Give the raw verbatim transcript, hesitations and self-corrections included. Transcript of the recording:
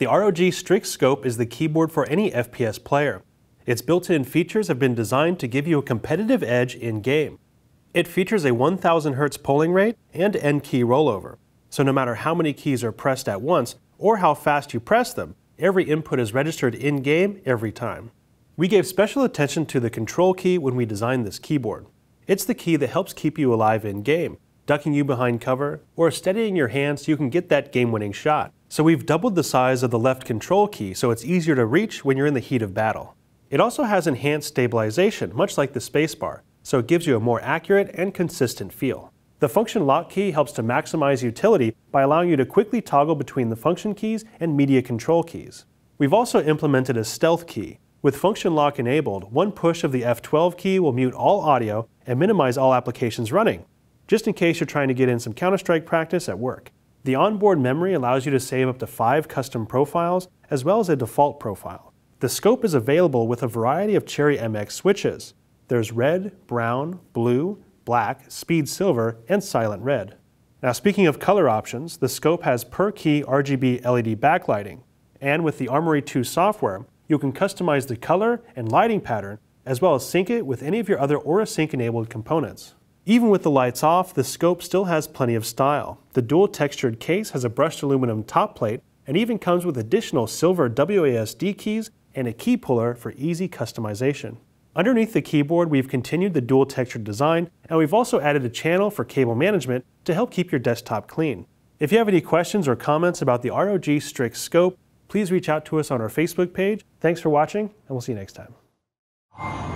The R O G Strix Scope is the keyboard for any F P S player. Its built-in features have been designed to give you a competitive edge in-game. It features a one thousand hertz polling rate and N-key rollover, so no matter how many keys are pressed at once or how fast you press them, every input is registered in-game every time. We gave special attention to the control key when we designed this keyboard. It's the key that helps keep you alive in-game, ducking you behind cover or steadying your hand so you can get that game-winning shot. So we've doubled the size of the left control key so it's easier to reach when you're in the heat of battle. It also has enhanced stabilization, much like the spacebar, so it gives you a more accurate and consistent feel. The function lock key helps to maximize utility by allowing you to quickly toggle between the function keys and media control keys. We've also implemented a stealth key. With function lock enabled, one push of the F twelve key will mute all audio and minimize all applications running, just in case you're trying to get in some Counter-Strike practice at work. The onboard memory allows you to save up to five custom profiles, as well as a default profile. The scope is available with a variety of Cherry M X switches. There's red, brown, blue, black, speed silver, and silent red. Now, speaking of color options, the scope has per key R G B L E D backlighting, and with the Armoury two software, you can customize the color and lighting pattern, as well as sync it with any of your other Aura Sync enabled components. Even with the lights off, the scope still has plenty of style. The dual textured case has a brushed aluminum top plate and even comes with additional silver W A S D keys and a key puller for easy customization. Underneath the keyboard, we've continued the dual textured design, and we've also added a channel for cable management to help keep your desktop clean. If you have any questions or comments about the R O G Strix Scope, please reach out to us on our Facebook page. Thanks for watching, and we'll see you next time.